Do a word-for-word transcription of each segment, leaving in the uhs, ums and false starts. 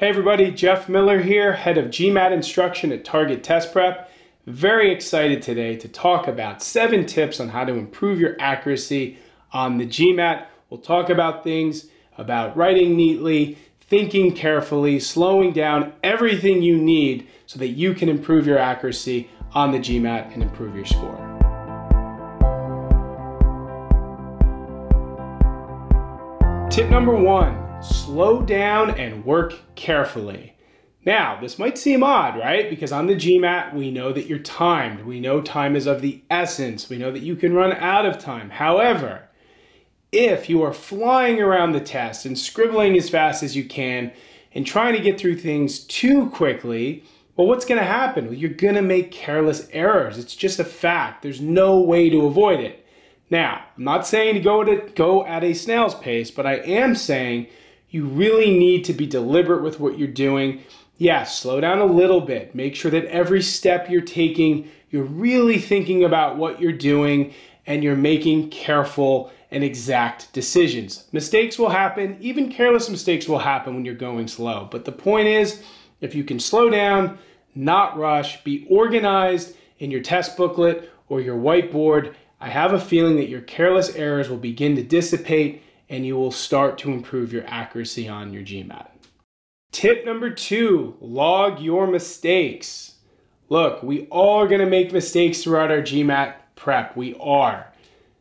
Hey everybody, Jeff Miller here, head of G MAT instruction at Target Test Prep. Very excited today to talk about seven tips on how to improve your accuracy on the G MAT. We'll talk about things about writing neatly, thinking carefully, slowing down, everything you need so that you can improve your accuracy on the G MAT and improve your score. Tip number one. Slow down and work carefully. Now, this might seem odd, right? Because on the G MAT, we know that you're timed. We know time is of the essence. We know that you can run out of time. However, if you are flying around the test and scribbling as fast as you can and trying to get through things too quickly, well, what's going to happen? Well, you're going to make careless errors. It's just a fact. There's no way to avoid it. Now, I'm not saying to go, to go at a snail's pace, but I am saying you really need to be deliberate with what you're doing. Yeah, slow down a little bit. Make sure that every step you're taking, you're really thinking about what you're doing and you're making careful and exact decisions. Mistakes will happen. Even careless mistakes will happen when you're going slow. But the point is, if you can slow down, not rush, be organized in your test booklet or your whiteboard, I have a feeling that your careless errors will begin to dissipate and you will start to improve your accuracy on your G MAT. Tip number two, log your mistakes. Look, we all are gonna make mistakes throughout our G MAT prep, we are.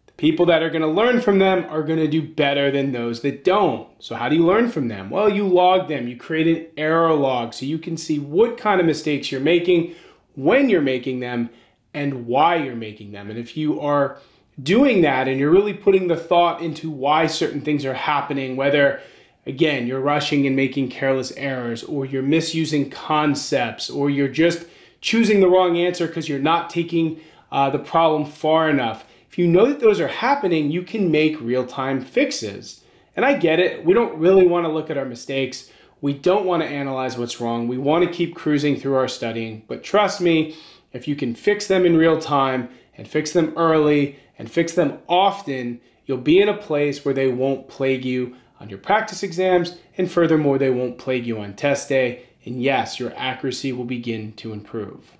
The people that are gonna learn from them are gonna do better than those that don't. So how do you learn from them? Well, you log them, you create an error log so you can see what kind of mistakes you're making, when you're making them, and why you're making them. And if you are doing that and you're really putting the thought into why certain things are happening, whether, again, you're rushing and making careless errors or you're misusing concepts or you're just choosing the wrong answer because you're not taking uh, the problem far enough. If you know that those are happening, you can make real-time fixes. And I get it. We don't really want to look at our mistakes. We don't want to analyze what's wrong. We want to keep cruising through our studying. But trust me, if you can fix them in real time and fix them early and fix them often, you'll be in a place where they won't plague you on your practice exams, and furthermore, they won't plague you on test day. And yes, your accuracy will begin to improve.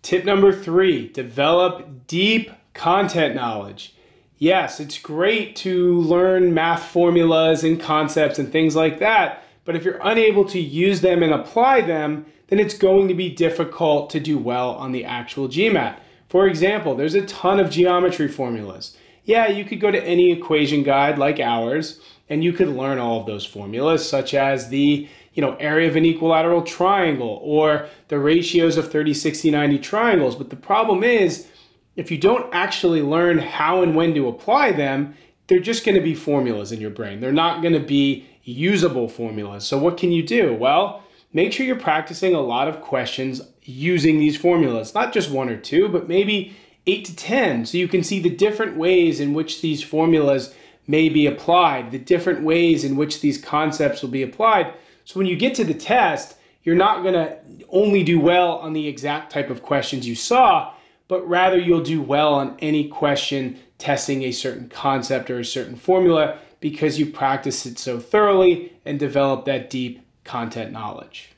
Tip number three, develop deep content knowledge. Yes, it's great to learn math formulas and concepts and things like that, but if you're unable to use them and apply them, then it's going to be difficult to do well on the actual G MAT. For example, there's a ton of geometry formulas. Yeah, you could go to any equation guide like ours, and you could learn all of those formulas, such as the you know, area of an equilateral triangle or the ratios of thirty, sixty, ninety triangles. But the problem is, if you don't actually learn how and when to apply them, they're just going to be formulas in your brain. They're not going to be usable formulas. So what can you do? Well, make sure you're practicing a lot of questions using these formulas, not just one or two, but maybe eight to ten, so you can see the different ways in which these formulas may be applied, the different ways in which these concepts will be applied. So when you get to the test, you're not gonna only do well on the exact type of questions you saw, but rather you'll do well on any question testing a certain concept or a certain formula because you practice it so thoroughly and develop that deep content knowledge.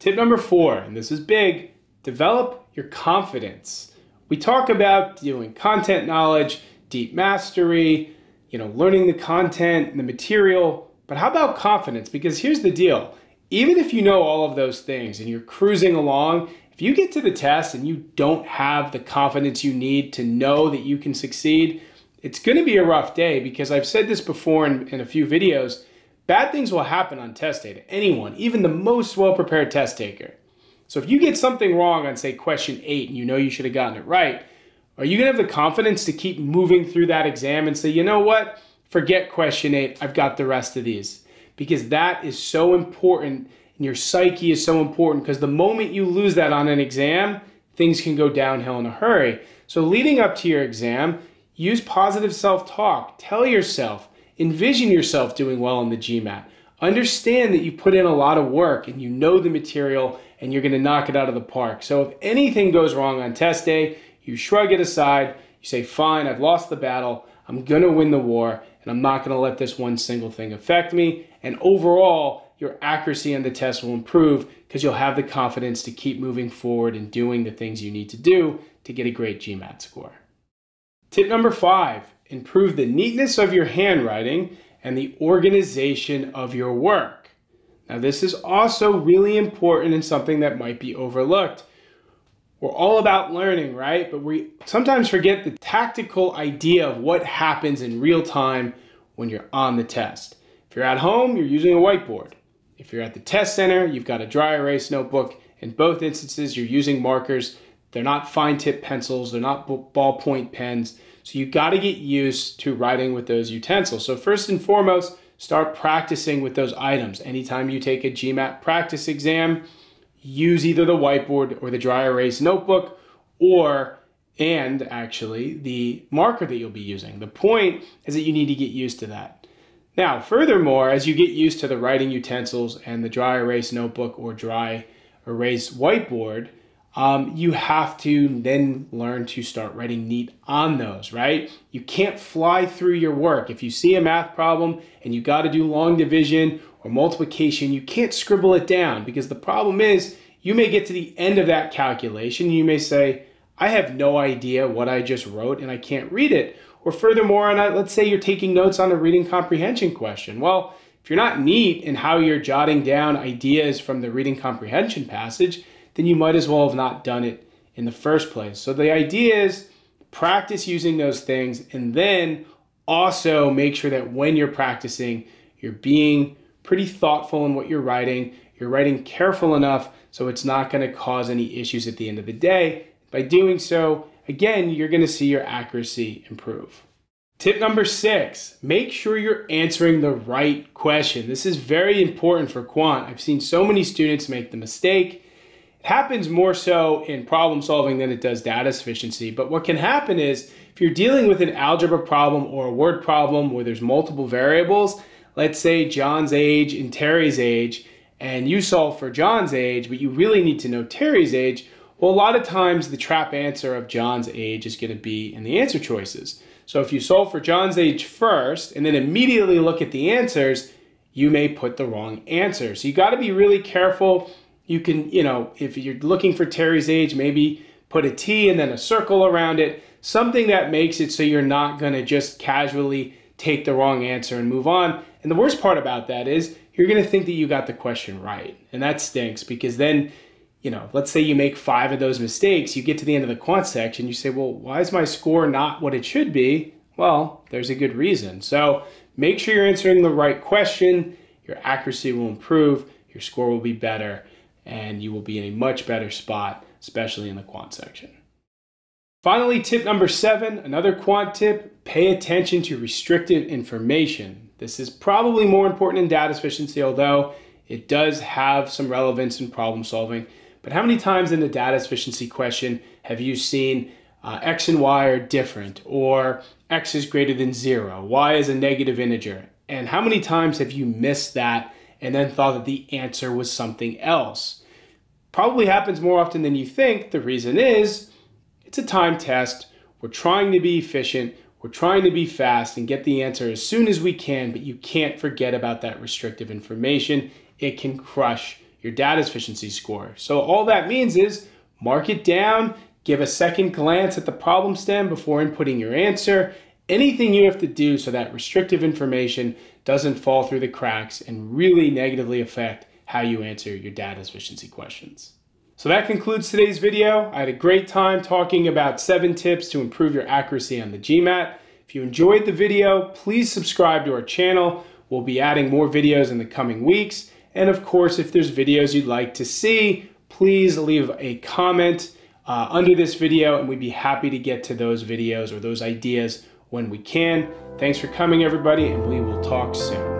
Tip number four, and this is big, develop your confidence. We talk about doing content knowledge, deep mastery, you know, learning the content and the material, but how about confidence? Because here's the deal. Even if you know all of those things and you're cruising along, if you get to the test and you don't have the confidence you need to know that you can succeed, it's going to be a rough day because I've said this before in, in a few videos, bad things will happen on test day to anyone, even the most well-prepared test taker. So if you get something wrong on, say, question eight, and you know you should have gotten it right, are you going to have the confidence to keep moving through that exam and say, you know what, forget question eight, I've got the rest of these? Because that is so important, and your psyche is so important, because the moment you lose that on an exam, things can go downhill in a hurry. So leading up to your exam, use positive self-talk. Tell yourself, envision yourself doing well on the G MAT. Understand that you put in a lot of work and you know the material and you're going to knock it out of the park. So if anything goes wrong on test day, you shrug it aside, you say, fine, I've lost the battle, I'm going to win the war, and I'm not going to let this one single thing affect me. And overall, your accuracy on the test will improve because you'll have the confidence to keep moving forward and doing the things you need to do to get a great G MAT score. Tip number five, improve the neatness of your handwriting and the organization of your work. Now, this is also really important and something that might be overlooked. We're all about learning, right? But we sometimes forget the tactical idea of what happens in real time when you're on the test. If you're at home, you're using a whiteboard. If you're at the test center, you've got a dry erase notebook. In both instances, you're using markers. They're not fine tip pencils. They're not ballpoint pens. So you got to get used to writing with those utensils. So first and foremost, start practicing with those items. Anytime you take a G MAT practice exam, use either the whiteboard or the dry erase notebook, or, and actually, the marker that you'll be using. The point is that you need to get used to that. Now, furthermore, as you get used to the writing utensils and the dry erase notebook or dry erase whiteboard, Um, you have to then learn to start writing neat on those, right? You can't fly through your work. If you see a math problem and you got to do long division or multiplication, you can't scribble it down, because the problem is you may get to the end of that calculation. You may say, I have no idea what I just wrote and I can't read it. Or furthermore, and I, let's say you're taking notes on a reading comprehension question. Well, if you're not neat in how you're jotting down ideas from the reading comprehension passage, then you might as well have not done it in the first place. So the idea is practice using those things, and then also make sure that when you're practicing, you're being pretty thoughtful in what you're writing. You're writing careful enough so it's not going to cause any issues at the end of the day. By doing so, again, you're going to see your accuracy improve. Tip number six, make sure you're answering the right question. This is very important for quant. I've seen so many students make the mistake. It happens more so in problem solving than it does data sufficiency. But what can happen is if you're dealing with an algebra problem or a word problem where there's multiple variables, let's say John's age and Terry's age, and you solve for John's age, but you really need to know Terry's age, well, a lot of times the trap answer of John's age is going to be in the answer choices. So if you solve for John's age first and then immediately look at the answers, you may put the wrong answer. So you got to be really careful. You can, you know, if you're looking for Terry's age, maybe put a T and then a circle around it, something that makes it so you're not going to just casually take the wrong answer and move on. And the worst part about that is you're going to think that you got the question right. And that stinks, because then, you know, let's say you make five of those mistakes, you get to the end of the quant section, you say, well, why is my score not what it should be? Well, there's a good reason. So make sure you're answering the right question. Your accuracy will improve, your score will be better, and you will be in a much better spot, especially in the quant section. Finally, tip number seven, another quant tip, pay attention to restricted information. This is probably more important in data sufficiency, although it does have some relevance in problem solving. But how many times in the data sufficiency question have you seen uh, X and Y are different, or X is greater than zero, Y is a negative integer? And how many times have you missed that and then thought that the answer was something else? Probably happens more often than you think. The reason is it's a time test. We're trying to be efficient. We're trying to be fast and get the answer as soon as we can, but you can't forget about that restrictive information. It can crush your data sufficiency score. So all that means is mark it down, give a second glance at the problem stem before inputting your answer, anything you have to do so that restrictive information doesn't fall through the cracks and really negatively affect how you answer your data sufficiency questions. So that concludes today's video. I had a great time talking about seven tips to improve your accuracy on the G MAT. If you enjoyed the video, please subscribe to our channel. We'll be adding more videos in the coming weeks. And of course, if there's videos you'd like to see, please leave a comment uh, under this video, and we'd be happy to get to those videos or those ideas when we can. Thanks for coming, everybody, and we will talk soon.